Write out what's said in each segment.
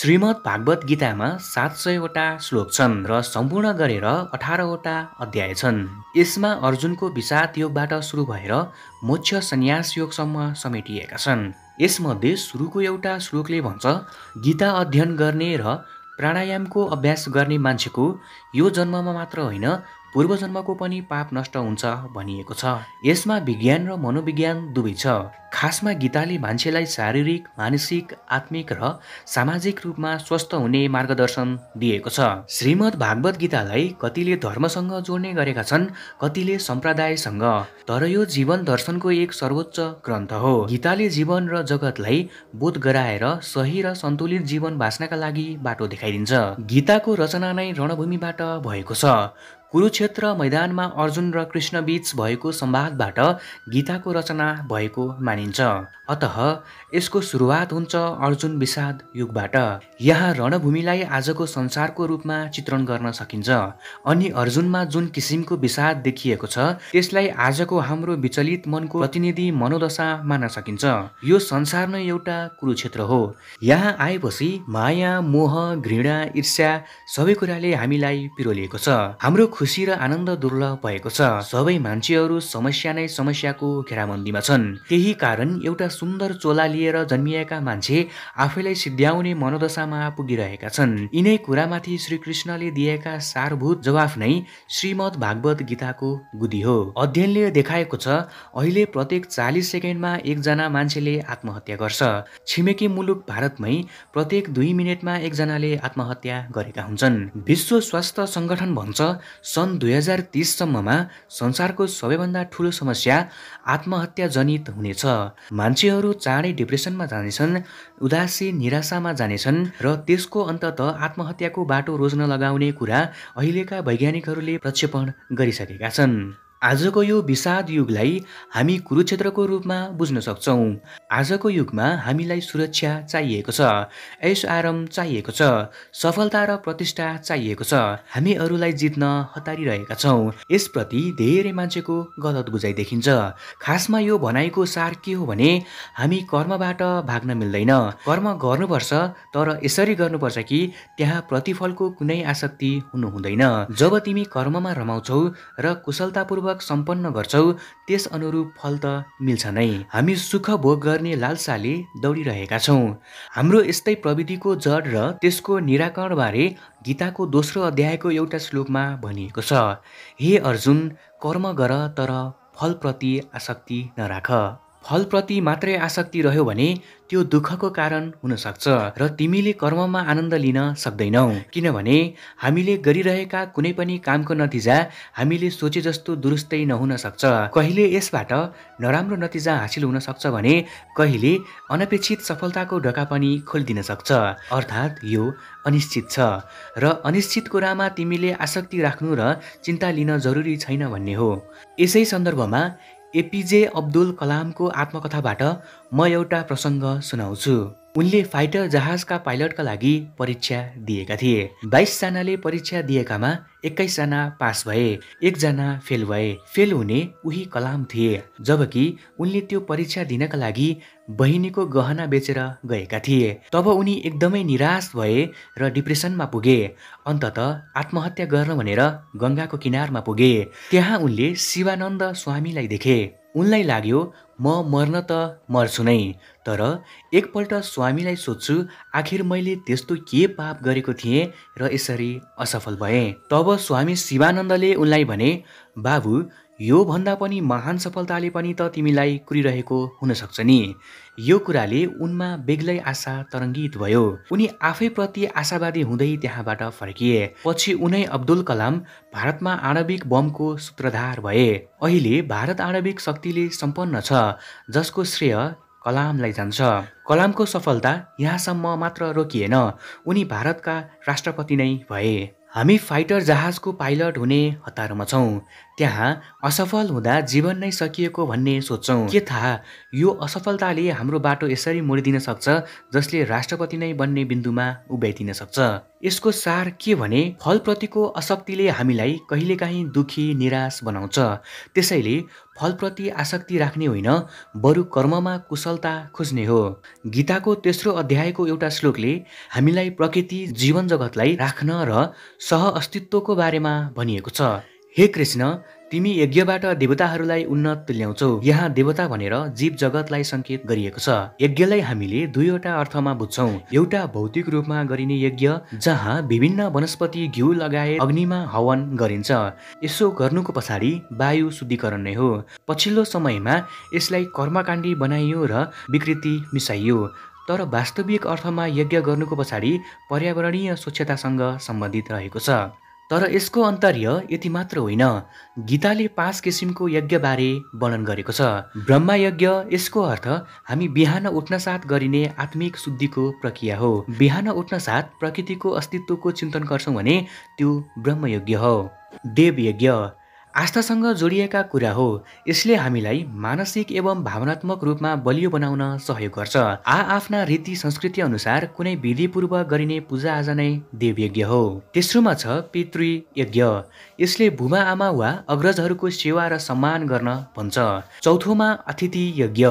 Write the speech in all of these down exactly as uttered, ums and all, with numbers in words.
श्रीमद् भागवत गीतामा सात सयवटा श्लोक छन् र सम्पूर्ण गरेर अठारवटा अध्याय छन्। यसमा अर्जुनको विषाद योगबाट सुरु भएर मोक्ष सन्यास योगसम्म समेटिएका छन्। यसमध्ये सुरुको एउटा श्लोकले भन्छ, गीता अध्ययन गर्ने र प्राणायामको अभ्यास गर्ने मान्छेको यो जन्ममा मात्र होइन पूर्व जन्मको पनि पाप नष्ट हुन्छ भनिएको छ। यसमा विज्ञान र मनोविज्ञान दुवै छ। खासमा गीताले मान्छेलाई शारीरिक, मानसिक, आत्मिक र सामाजिक रूपमा स्वस्थ हुने मार्गदर्शन दिएको छ। श्रीमद् भागवत गीतालाई कतिले धर्मसँग जोड्ने गरेका छन्, कतिले सम्प्रदायसँग, तर यो जीवन दर्शनको एक सर्वोच्च ग्रन्थ हो। गीताले जीवन र जगतलाई बोध गराएर सही र सन्तुलित जीवन बाँच्नका लागि बाटो देखाइदिन्छ। गीताको रचना नै रणभूमिबाट भएको छ। कुरुक्षेत्र मैदानमा अर्जुन र कृष्ण बीच भएको संवादबाट गीताको रचना भएको मानिन्छ। अतः यसको सुरुवात हुन्छ अर्जुन विषाद युगबाट। यहाँ रणभूमिलाई आजको संसारको रूपमा चित्रण गर्न सकिन्छ अनि अर्जुनमा जुन किसिमको विषाद देखिएको छ त्यसलाई आजको हाम्रो विचलित मनको प्रतिनिधि मनोदशा मान्न सकिन्छ। यो संसार नै एउटा कुरुक्षेत्र हो। यहाँ आएपछि माया, मोह, घृणा, ईर्ष्या सबै कुराले हामीलाई पिरोलिएको छ। हाम्रो खुसी र आनन्द दुर्लभ भएको छ। सबै मान्छेहरू समस्या नै समस्याको घेराबन्दीमा छन्। त्यही कारण एउटा सुन्दर चोला लिएर जन्मिएका मान्छे आफैलाई सिद्ध्याउने मनोदशामा पुगिरहेका छन्। यिनै कुरामाथि श्रीकृष्णले दिएका सारभूत जवाफ नै श्रीमद् भागवत गीताको गुदी हो। अध्ययनले देखाएको छ अहिले प्रत्येक चालिस सेकेन्डमा एकजना मान्छेले आत्महत्या गर्छ। छिमेकी मुलुक भारतमै प्रत्येक दुई मिनटमा एकजनाले आत्महत्या गरेका हुन्छन्। विश्व स्वास्थ्य सङ्गठन भन्छ सन् दुई हजार तीस सम्ममा संसारको सबैभन्दा ठुलो समस्या आत्महत्या जनित हुनेछ। मान्छेहरू चाँडै डिप्रेसनमा जानेछन्, उदासी निराशामा जानेछन् र त्यसको अन्तत आत्महत्याको बाटो रोज्न लगाउने कुरा अहिलेका वैज्ञानिकहरूले प्रक्षेपण गरिसकेका छन्। आजको यो विषाद युगलाई हामी कुरुक्षेत्रको रूपमा बुझ्न सक्छौँ। आजको युगमा हामीलाई सुरक्षा चाहिएको छ, ऐश आराम चाहिएको छ, सफलता र प्रतिष्ठा चाहिएको छ। हामी अरूलाई जित्न हतारिरहेका छौँ। यसप्रति धेरै मान्छेको गलत बुझाइ देखिन्छ। खासमा यो भनाइको सार के हो भने हामी कर्मबाट भाग्न मिल्दैन। कर्म गर्नुपर्छ, तर यसरी गर्नुपर्छ कि त्यहाँ प्रतिफलको कुनै आसक्ति हुनु हुँदैन। जब तिमी कर्ममा रमाउँछौ र कुशलतापूर्वक सम्पन्न गर्छौ त्यस अनुरूप फल त मिल्छ नै। हामी सुख भोग गर्ने लालसाले दौडिरहेका छौँ। हाम्रो यस्तै प्रवृत्तिको जड र त्यसको निराकरण बारे गीताको दोस्रो अध्यायको एउटा श्लोकमा भनिएको छ, हे अर्जुन, कर्म गर तर फलप्रति आसक्ति नराख। फलप्रति मात्रै आसक्ति रह्यो भने त्यो दुःखको कारण हुनसक्छ र तिमीले कर्ममा आनन्द लिन सक्दैनौ। किनभने हामीले गरिरहेका कुनै पनि कामको नतिजा हामीले सोचे जस्तो दुरुस्तै नहुन सक्छ। कहिले यसबाट नराम्रो नतिजा हासिल हुन सक्छ भने कहिले अनपेक्षित सफलताको ढोका पनि खोलिदिन सक्छ। अर्थात् यो अनिश्चित छ र अनिश्चित कुरामा तिमीले आसक्ति राख्नु र चिन्ता लिन जरुरी छैन भन्ने हो। यसै सन्दर्भमा एपीजे अब्दुल कलामको आत्मकथाबाट म एउटा प्रसङ्ग सुनाउँछु। उनले फाइटर जहाजका पाइलटका लागि परीक्षा दिएका थिए। बाइसजनाले परीक्षा दिएकामा एक्काइसजना पास भए, एकजना फेल भए। फेल हुने उही कलाम थिए, जबकि उनले त्यो परीक्षा दिनका लागि बहिनीको गहना बेचेर गएका थिए। तब उनी एकदमै निराश भए र डिप्रेसनमा पुगे। अन्तत आत्महत्या गर्न भनेर गङ्गाको किनारमा पुगे। त्यहाँ उनले शिवानन्द स्वामीलाई देखे। उनलाई लाग्यो म मर्न त मर्छु नै, तर एकपल्ट स्वामीलाई सोध्छु आखिर मैले त्यस्तो के पाप गरेको थिएँ र यसरी असफल भएँ। तब स्वामी शिवानन्दले उनलाई भने, बाबु, यो भन्दा पनि महान सफलताले पनि त तिमीलाई कुरिरहेको हुनसक्छ नि। यो कुराले उनमा बेग्लै आशा तरङ्गित भयो। उनी आफैप्रति आशावादी हुँदै त्यहाँबाट फर्किए। पछि उनै अब्दुल कलाम भारतमा आणविक बमको सूत्रधार भए। अहिले भारत आणविक शक्तिले सम्पन्न छ, जसको श्रेय कलामलाई जान्छ। कलामको सफलता यहाँसम्म मात्र रोकिएन, उनी भारतका राष्ट्रपति नै भए। हामी फाइटर जहाजको पाइलट हुने हतारमा छौँ। त्यहाँ असफल हुँदा जीवन नै सकिएको भन्ने सोच्छौं। के थाहा यो असफलताले हाम्रो बाटो यसरी मोडिदिन सक्छ जसले राष्ट्रपति नै बन्ने बिन्दुमा उभ्याइदिन सक्छ। यसको सार के भने फलप्रतिको आसक्तिले हामीलाई कहिलेकाहीँ दुखी निराश बनाउँछ। त्यसैले फलप्रति आसक्ति राख्ने होइन, बरु कर्ममा कुशलता खोज्ने हो। गीताको तेस्रो अध्यायको एउटा श्लोकले हामीलाई प्रकृति जीवन जगतलाई राख्न र सहअस्तित्वको बारेमा भनिएको छ। हे कृष्ण, तिमी यज्ञबाट देवताहरूलाई उन्नत तुल्याउँछौ। यहाँ देवता भनेर जीव जगतलाई संकेत गरिएको छ। यज्ञलाई हामीले दुईवटा अर्थमा बुझ्छौं। एउटा भौतिक रूपमा गरिने यज्ञ जहाँ विभिन्न वनस्पति घिउ लगाए अग्निमा हवन गरिन्छ। यसो गर्नुको पछाडि वायु शुद्धिकरण नै हो। पछिल्लो समयमा यसलाई कर्मकाण्डी बनाइयो र विकृति मिसाइयो, तर वास्तविक अर्थमा यज्ञ गर्नुको पछाडि पर्यावरणीय स्वच्छतासँग सम्बन्धित रहेको छ। तर यसको अन्तर्य यति मात्र होइन। गीताले पाँच किसिमको यज्ञबारे वर्णन गरेको छ। ब्रह्मयज्ञ, यसको अर्थ हामी बिहान उठ्नसाथ गरिने आत्मिक शुद्धिको प्रक्रिया हो। बिहान उठ्नसाथ प्रकृतिको अस्तित्वको चिन्तन गर्छौँ भने त्यो ब्रह्मयज्ञ हो। देवयज्ञ, आस्थासँग जोडिएका कुरा हो। यसले हामीलाई मानसिक एवं भावनात्मक रूपमा बलियो बनाउन सहयोग गर्छ। आ आफ्ना रीति संस्कृति अनुसार कुनै विधिपूर्व गरिने पूजाआजा नै देवयज्ञ हो। तेस्रोमा छ पितृयज्ञ। यसले बुबा आमा वा अग्रजहरूको सेवा र सम्मान गर्न भन्छ। चौथोमा अतिथि यज्ञ।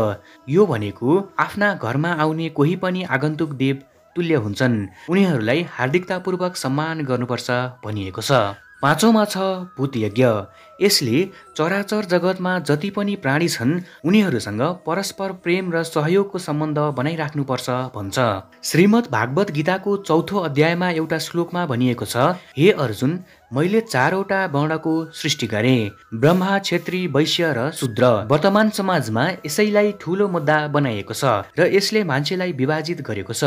यो भनेको आफ्ना घरमा आउने कोही पनि आगन्तुक देव तुल्य हुन्छन्, उनीहरूलाई हार्दिकतापूर्वक सम्मान गर्नुपर्छ भनिएको छ। पाँचौँमा छ भूतयज्ञ। यसले चराचर जगतमा जति पनि प्राणी छन् उनीहरूसँग परस्पर प्रेम र सहयोगको सम्बन्ध बनाइराख्नुपर्छ भन्छ। श्रीमद् भागवत गीताको चौथो अध्यायमा एउटा श्लोकमा भनिएको छ, हे अर्जुन, मैले चारवटा वर्णको सृष्टि गरेँ, ब्रह्मा, क्षेत्री, वैश्य र शूद्र। वर्तमान समाजमा यसैलाई ठूलो मुद्दा बनाइएको छ र यसले मान्छेलाई विभाजित गरेको छ,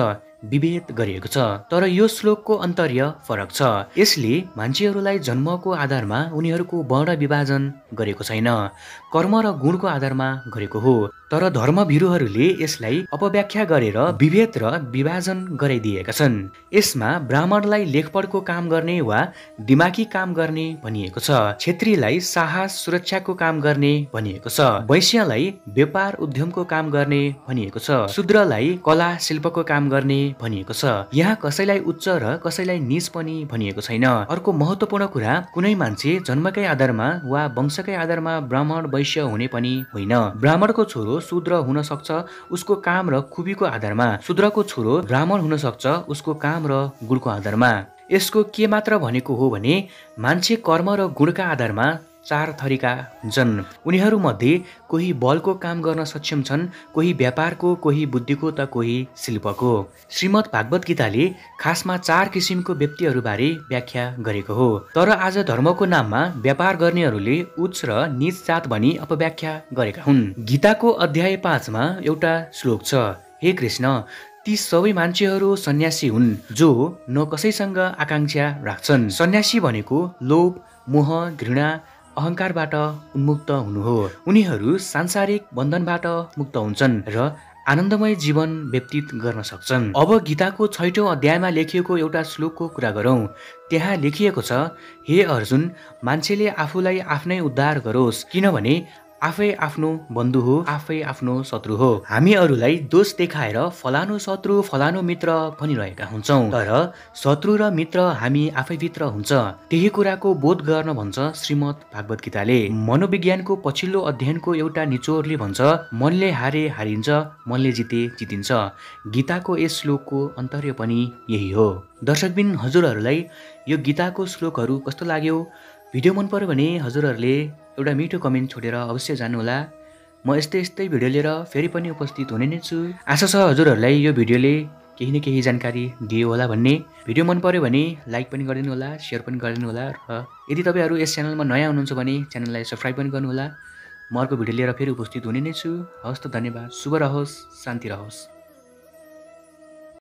विभेद गरिएको छ। तर यो श्लोकको अन्तर्य फरक छ। यसले मान्छेहरूलाई जन्मको आधारमा उनीहरूको वर्ण विभाजन गरेको छैन, कर्म र गुणको आधारमा गरेको हो। तर धर्मभीरुहरूले यसलाई अपव्याख्या गरेर विभेद र विभाजन गराइदिएका छन्। यसमा ब्राह्मणलाई लेखपढको काम गर्ने वा दिमागी काम गर्ने भनिएको छ, क्षेत्रीलाई साहस सुरक्षाको काम गर्ने भनिएको छ, वैश्यलाई व्यापार उद्यमको काम गर्ने भनिएको छ, शूद्रलाई कला शिल्पको काम गर्ने भनिएको छ। यहाँ कसैलाई उच्च र कसैलाई नीच पनि भनिएको छैन। अर्को महत्त्वपूर्ण कुरा, कुनै मान्छे जन्मकै आधारमा वा वंशकै आधारमा ब्राह्मण वैश्य हुने पनि होइन। ब्राह्मणको छोरो शूद्र हुन सक्छ उसको काम र खुबीको आधारमा, शूद्रको छोरो ब्राह्मण हुन सक्छ उसको काम र गुणको आधारमा। यसको के मात्र भनेको हो भने मान्छे कर्म र गुणका आधारमा चार थरीका हुन्छन्। उनीहरूमध्ये कोही बलको काम गर्न सक्षम छन्, कोही व्यापारको, कोही बुद्धिको त कोही शिल्पको। श्रीमद् भागवत गीताले खासमा चार किसिमको व्यक्तिहरूबारे व्याख्या गरेको हो। तर आज धर्मको नाममा व्यापार गर्नेहरूले उच्च र नीच जात भनी अपव्याख्या गरेका हुन्। गीताको अध्याय पाँचमा एउटा श्लोक छ, हे कृष्ण, ती सबै मान्छेहरू सन्यासी हुन् जो न कसैसँग आकाङ्क्षा राख्छन्। सन्यासी भनेको लोभ, मोह, घृणा, अहङ्कारबाट उन्मुक्त हुनु हो। उनीहरू सांसारिक बन्धनबाट मुक्त हुन्छन् र आनन्दमय जीवन व्यतीत गर्न सक्छन्। अब गीताको छैटौँ अध्यायमा लेखिएको एउटा श्लोकको कुरा गरौँ। त्यहाँ लेखिएको छ, हे अर्जुन, मान्छेले आफूलाई आफ्नै उद्धार गरोस्, किनभने आफै आफ्नो बन्धु हो, आफै आफ्नो शत्रु हो। हामी अरूलाई दोष देखाएर फलानु शत्रु, फलानु मित्र भनिरहेका हुन्छौँ, तर शत्रु र मित्र हामी आफैभित्र हुन्छ। त्यही कुराको बोध गर्न भन्छ श्रीमद् भागवत गीताले। मनोविज्ञानको पछिल्लो अध्ययनको एउटा निचोडले भन्छ, मनले हारे हारिन्छ, मनले जिते जितिन्छ। गीताको यस श्लोकको अन्तर्य पनि यही हो। दर्शकबिन, हजुरहरूलाई यो गीताको श्लोकहरू कस्तो लाग्यो? भिडियो मन पर्यो भने हजुरहरूले एउटा मिठो कमेन्ट छोडेर अवश्य जान्नुहोला। म यस्तै यस्तै भिडियो लिएर फेरि पनि उपस्थित हुने नै छु। आशा छ हजुरहरूलाई यो भिडियोले केही न केही जानकारी दियो होला भन्ने। भिडियो मन पर्यो भने लाइक पनि गरिदिनु होला, सेयर पनि गरिदिनु होला र यदि तपाईँहरू यस च्यानलमा नयाँ हुनुहुन्छ भने च्यानललाई सब्सक्राइब पनि गर्नुहोला। म अर्को भिडियो लिएर फेरि उपस्थित हुने नै छु। हवस् त, धन्यवाद। शुभ रहोस्, शान्ति रहोस्।